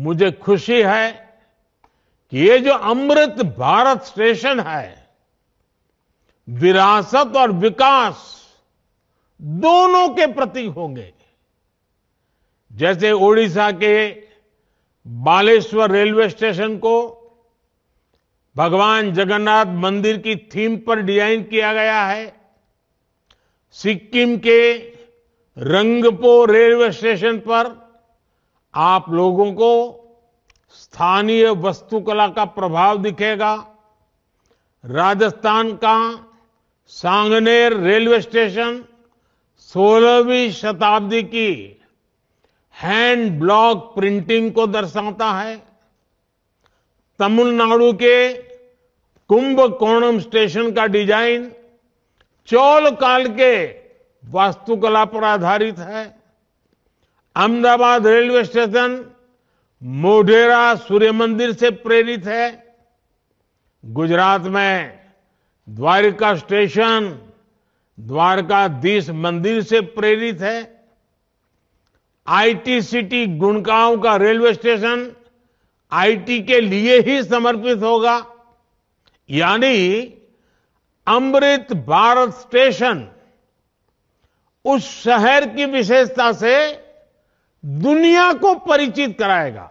मुझे खुशी है कि ये जो अमृत भारत स्टेशन है, विरासत और विकास दोनों के प्रतीक होंगे। जैसे ओडिशा के बालेश्वर रेलवे स्टेशन को भगवान जगन्नाथ मंदिर की थीम पर डिजाइन किया गया है, सिक्किम के रंगपो रेलवे स्टेशन पर आप लोगों को स्थानीय वास्तुकला का प्रभाव दिखेगा, राजस्थान का सांगनेर रेलवे स्टेशन 16वीं शताब्दी की हैंड ब्लॉक प्रिंटिंग को दर्शाता है, तमिलनाडु के कुंभकोणम स्टेशन का डिजाइन चोल काल के वास्तुकला पर आधारित है, अहमदाबाद रेलवे स्टेशन मोढ़ेरा सूर्य मंदिर से प्रेरित है, गुजरात में द्वारका स्टेशन द्वारकाधीश मंदिर से प्रेरित है, आईटी सिटी गुड़गांव का रेलवे स्टेशन आईटी के लिए ही समर्पित होगा। यानी अमृत भारत स्टेशन उस शहर की विशेषता से दुनिया को परिचित कराएगा।